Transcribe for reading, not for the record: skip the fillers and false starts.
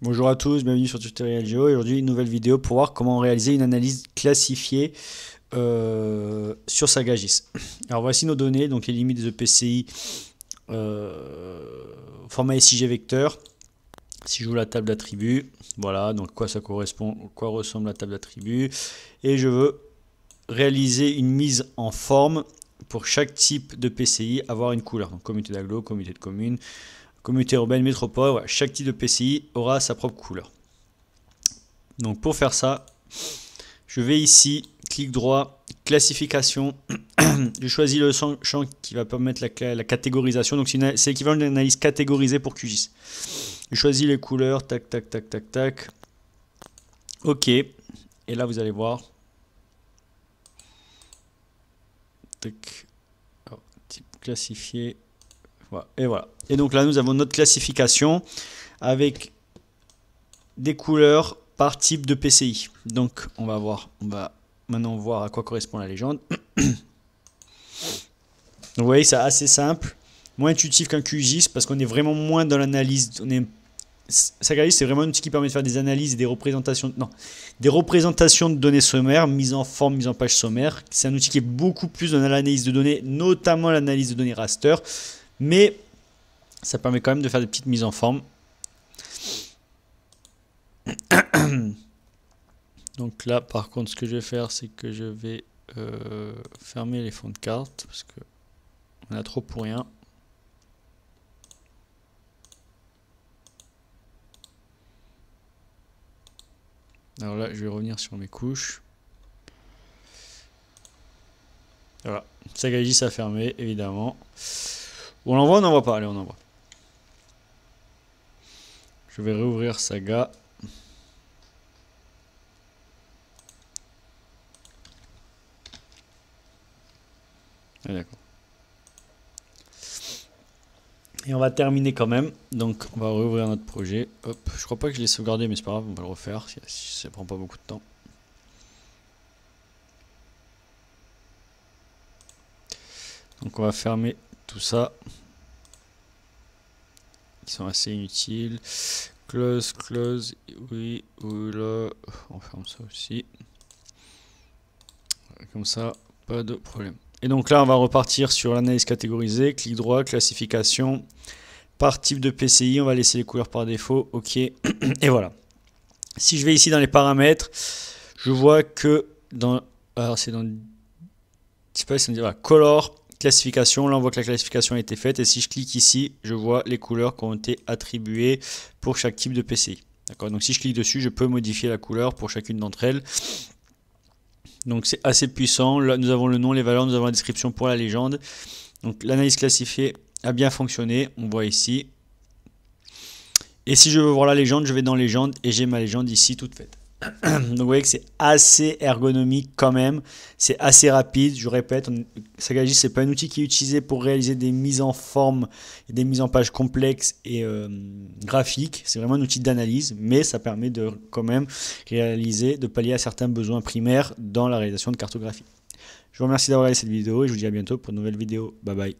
Bonjour à tous, bienvenue sur TutorielGeo. Aujourd'hui, une nouvelle vidéo pour voir comment réaliser une analyse classifiée sur SAGA GIS. Alors voici nos données, donc les limites de PCI format SIG vecteur. Si je joue la table d'attributs, voilà, donc quoi ça correspond, quoi ressemble la table d'attributs. Et je veux réaliser une mise en forme pour chaque type de PCI, avoir une couleur. Donc communauté d'agglo, communauté de communes, communauté urbaine, métropole, ouais, chaque type de PCI aura sa propre couleur. Donc pour faire ça, je vais ici, clic droit, classification, je choisis le champ qui va permettre la catégorisation, donc c'est l'équivalent d'une analyse catégorisée pour QGIS. Je choisis les couleurs, tac, tac, tac, tac, tac, ok, et là vous allez voir, tac, alors, type classifié, et voilà. Et donc là, nous avons notre classification avec des couleurs par type de PCI. Donc, on va voir. On va maintenant voir à quoi correspond la légende. Vous voyez, c'est assez simple, moins intuitif qu'un QGIS parce qu'on est vraiment moins dans l'analyse. SAGA GIS, c'est vraiment un outil qui permet de faire des analyses et des représentations. Non, des représentations de données sommaires, mise en forme, mise en page sommaire. C'est un outil qui est beaucoup plus dans l'analyse de données, notamment l'analyse de données raster. Mais ça permet quand même de faire des petites mises en forme. Donc là, par contre, ce que je vais faire, c'est que je vais fermer les fonds de carte parce que on a trop pour rien. Alors là, je vais revenir sur mes couches. Voilà, SAGA GIS a fermé, évidemment. On l'envoie, on n'envoie pas. Allez, on envoie. Je vais réouvrir Saga. Ah, d'accord. Et on va terminer quand même. Donc, on va réouvrir notre projet. Hop. Je crois pas que je l'ai sauvegardé, mais c'est pas grave. On va le refaire si ça prend pas beaucoup de temps. Donc, on va fermer tout ça, qui sont assez inutiles. Close, close, oui, ou là, on ferme ça aussi. Comme ça, pas de problème. Et donc là, on va repartir sur l'analyse catégorisée. Clic droit, classification, par type de PCI. On va laisser les couleurs par défaut. OK. Et voilà. Si je vais ici dans les paramètres, je vois que dans. Alors, c'est dans. Je sais pas si on dit. Voilà, color. Classification, là on voit que la classification a été faite et si je clique ici, je vois les couleurs qui ont été attribuées pour chaque type de PCI. D'accord, donc si je clique dessus, je peux modifier la couleur pour chacune d'entre elles. Donc c'est assez puissant. Là nous avons le nom, les valeurs, nous avons la description pour la légende. Donc l'analyse classifiée a bien fonctionné, on voit ici. Et si je veux voir la légende, je vais dans légende et j'ai ma légende ici toute faite. Donc vous voyez que c'est assez ergonomique quand même, c'est assez rapide, je répète, SAGA GIS c'est pas un outil qui est utilisé pour réaliser des mises en forme, et des mises en page complexes et graphiques, c'est vraiment un outil d'analyse, mais ça permet de quand même réaliser, de pallier à certains besoins primaires dans la réalisation de cartographie. Je vous remercie d'avoir regardé cette vidéo et je vous dis à bientôt pour une nouvelle vidéo, bye bye.